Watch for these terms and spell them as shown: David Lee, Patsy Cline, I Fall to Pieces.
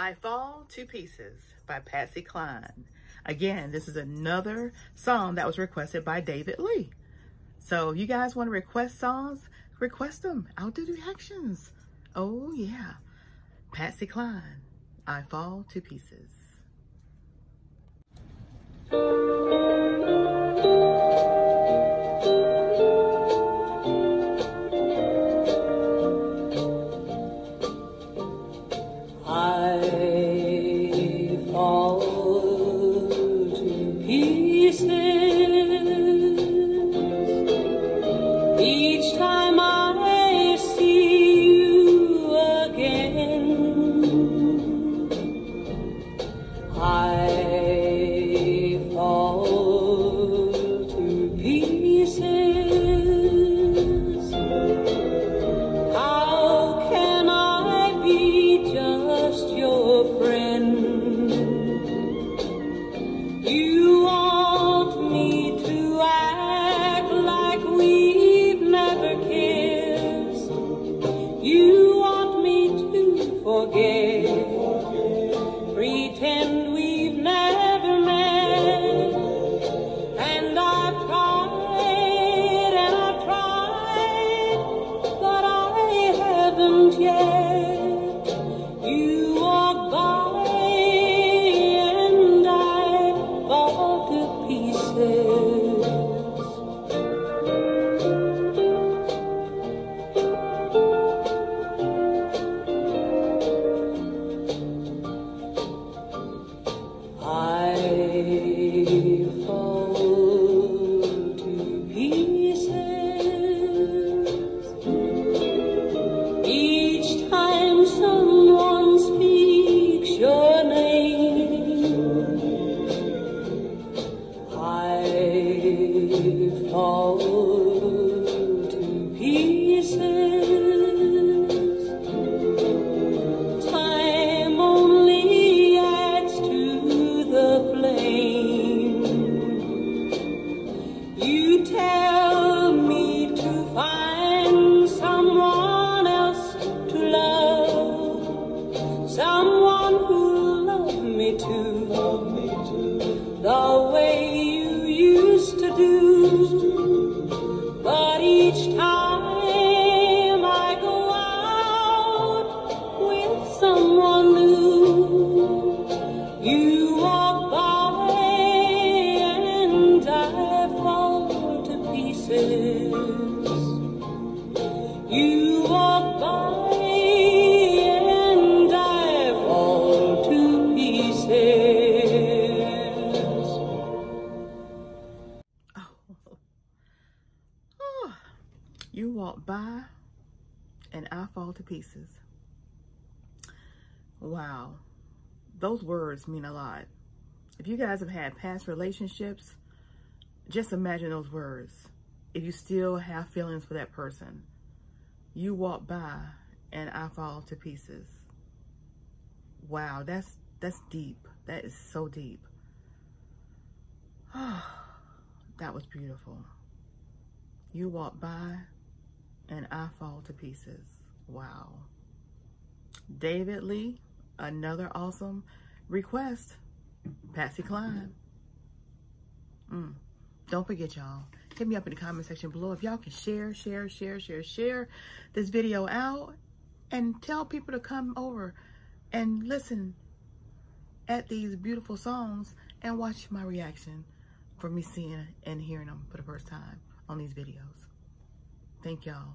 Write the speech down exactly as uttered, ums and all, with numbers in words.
I Fall to Pieces by Patsy Cline. Again, this is another song that was requested by David Lee. So you guys want to request songs, request them. I'll do reactions. Oh yeah. Patsy Cline, I Fall to Pieces. Each time I see you again, I fall to pieces. How can I be just your friend? You want me to act like we forget, pretend we've never met. And I've tried, and I've tried, but I haven't yet. You walk by and I fall to pieces. Fall to pieces. Time only adds to the flame. You tell me to find someone else to love, someone who'll love me too, love me too, the way you used to do. But each time I go out with someone new, you walk by and I fall to pieces. You walk by and I fall to pieces. Oh. You walk by and I fall to pieces. Wow. Those words mean a lot. If you guys have had past relationships, just imagine those words. If you still have feelings for that person, you walk by and I fall to pieces. Wow, that's that's deep. That is so deep. Oh, that was beautiful. You walk by and I fall to pieces. Wow. David Lee, another awesome request. Patsy Cline. Mm. Don't forget, y'all. Hit me up in the comment section below. If y'all can share, share, share, share, share this video out. And tell people to come over and listen at these beautiful songs. And watch my reaction for me seeing and hearing them for the first time on these videos. Thank y'all.